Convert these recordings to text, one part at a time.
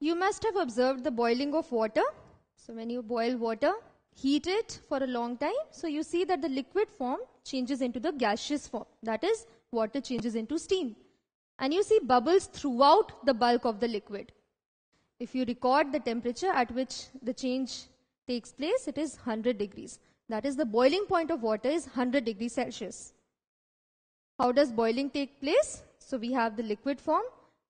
You must have observed the boiling of water. So when you boil water, heat it for a long time. So you see that the liquid form changes into the gaseous form. That is, water changes into steam. And you see bubbles throughout the bulk of the liquid. If you record the temperature at which the change takes place, it is 100 degrees. That is, the boiling point of water is 100 degrees Celsius. How does boiling take place? So we have the liquid form.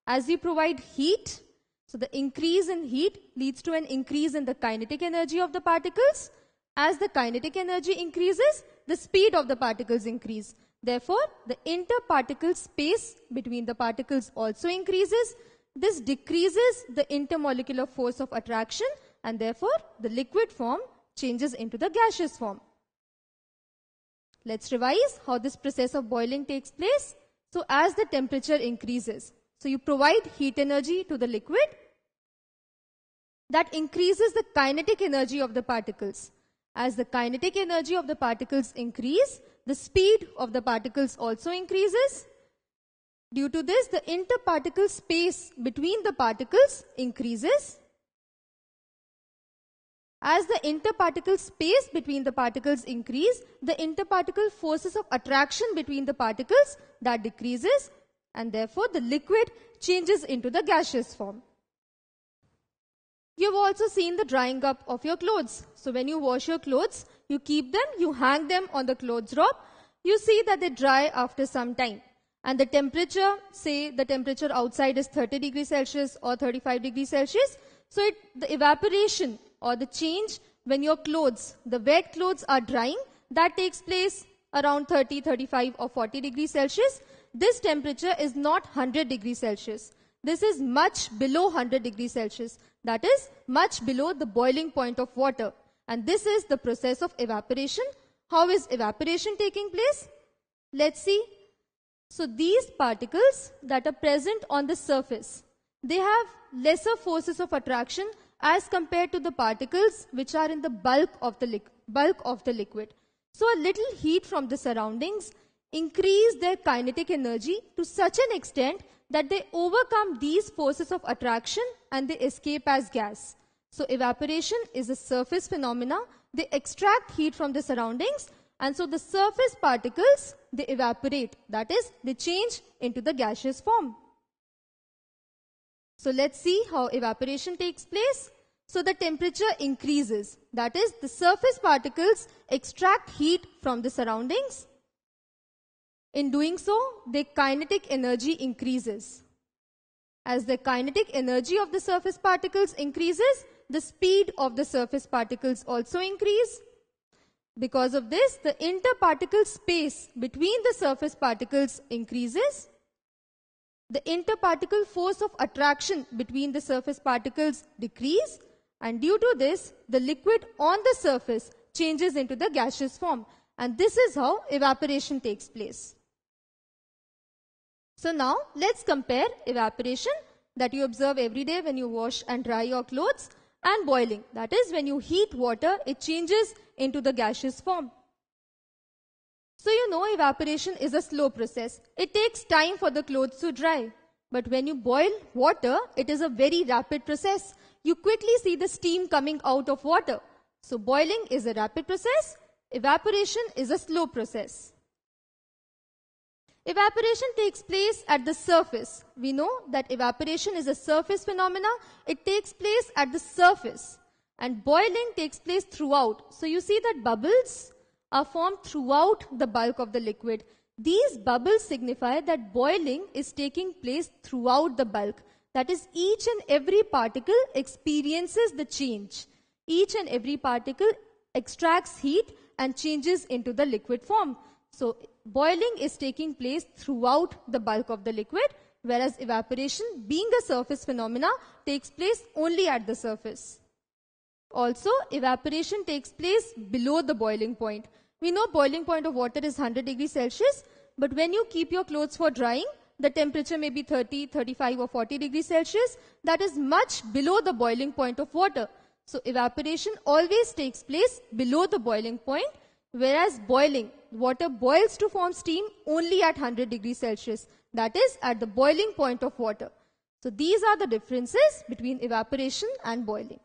As you provide heat, so the increase in heat leads to an increase in the kinetic energy of the particles. As the kinetic energy increases, the speed of the particles increase. Therefore, the interparticle space between the particles also increases. This decreases the intermolecular force of attraction, and therefore the liquid form changes into the gaseous form. Let's revise how this process of boiling takes place. So as the temperature increases, so you provide heat energy to the liquid. That increases the kinetic energy of the particles. As the kinetic energy of the particles increase, the speed of the particles also increases. Due to this, the interparticle space between the particles increases. As the interparticle space between the particles increase, the interparticle forces of attraction between the particles, that decreases, and therefore the liquid changes into the gaseous form. You've also seen the drying up of your clothes. So when you wash your clothes, you keep them, you hang them on the clothes rope. You see that they dry after some time. And the temperature, say the temperature outside is 30 degrees Celsius or 35 degrees Celsius. So the evaporation or the change when your clothes, the wet clothes are drying, that takes place around 30, 35 or 40 degrees Celsius. This temperature is not 100 degrees Celsius. This is much below 100 degrees Celsius. That is much below the boiling point of water. And this is the process of evaporation. How is evaporation taking place? Let's see. So these particles that are present on the surface, they have lesser forces of attraction as compared to the particles which are in the bulk of the liquid. So a little heat from the surroundings increase their kinetic energy to such an extent that they overcome these forces of attraction and they escape as gas. So evaporation is a surface phenomena. They extract heat from the surroundings, and so the surface particles, they evaporate. That is, they change into the gaseous form. So let's see how evaporation takes place. So the temperature increases. That is, the surface particles extract heat from the surroundings. In doing so, their kinetic energy increases. As the kinetic energy of the surface particles increases, the speed of the surface particles also increase. Because of this, the interparticle space between the surface particles increases. The interparticle force of attraction between the surface particles decrease, and due to this, the liquid on the surface changes into the gaseous form. And this is how evaporation takes place. So now let's compare evaporation that you observe every day when you wash and dry your clothes and boiling. That is, when you heat water, it changes into the gaseous form. So you know evaporation is a slow process. It takes time for the clothes to dry. But when you boil water, it is a very rapid process. You quickly see the steam coming out of water. So boiling is a rapid process. Evaporation is a slow process. Evaporation takes place at the surface. We know that evaporation is a surface phenomena. It takes place at the surface. And boiling takes place throughout. So you see that bubbles are formed throughout the bulk of the liquid. These bubbles signify that boiling is taking place throughout the bulk. That is, each and every particle experiences the change. Each and every particle extracts heat and changes into the liquid form. So boiling is taking place throughout the bulk of the liquid, whereas evaporation, being a surface phenomena, takes place only at the surface. Also, evaporation takes place below the boiling point. We know boiling point of water is 100 degrees Celsius, but when you keep your clothes for drying, the temperature may be 30, 35 or 40 degrees Celsius. That is much below the boiling point of water. So evaporation always takes place below the boiling point, whereas boiling, water boils to form steam only at 100 degrees Celsius, that is at the boiling point of water. So these are the differences between evaporation and boiling.